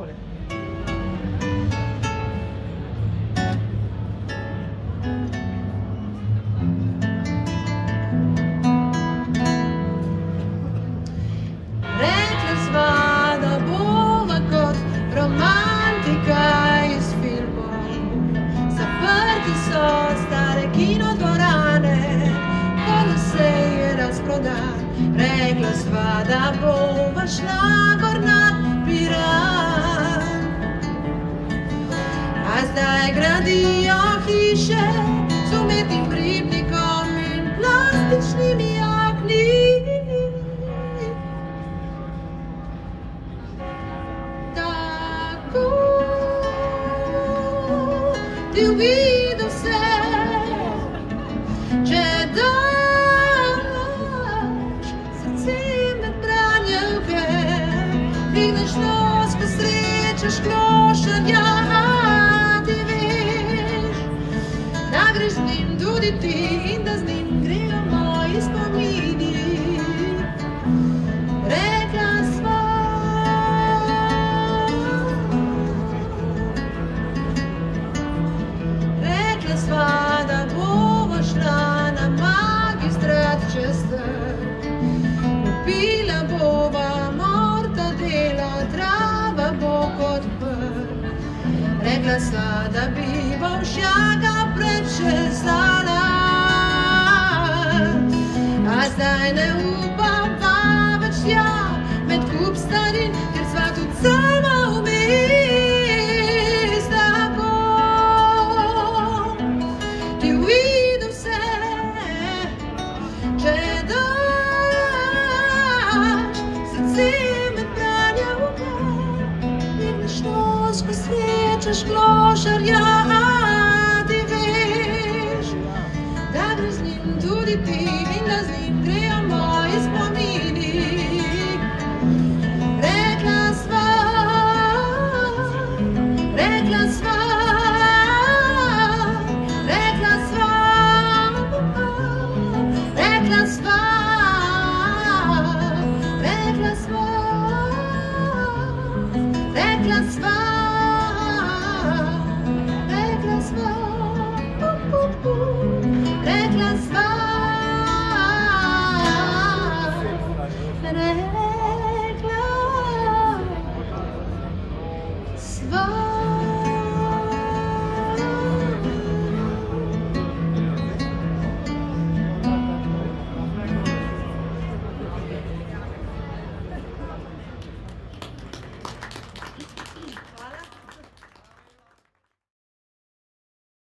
takole. Rekla sva, da bova kot romantika iz filmov. Zaprti so stare kinodvorane, Kolosej je razprodan. Rekla sva, da bova šla gor nad Piran. A zdaj gradijo hiše z umetnim ribnikom in plastičnimi okni. Tako ti uvidu vse, če da Vidneš nos, ko srečeš klošarja, ti veš, da greš z njim tudi ti in da z njim grejo moji spomini. Rekla sva, da bova šla na Magistrat čez trg. Kupila bova Delo, trava bo kot prd. Rekla sva, da bi bolšjaka prečesala. A zdaj ne upava več tja med kup starin, ker sva tudi sama vmes. Tako ti uvidu vse, če daš srce. Ko srečeš klošarja, ti veš, da greš z njim tudi ti in da z njim grejo moji spomini. Rekla sva, Rekla sva.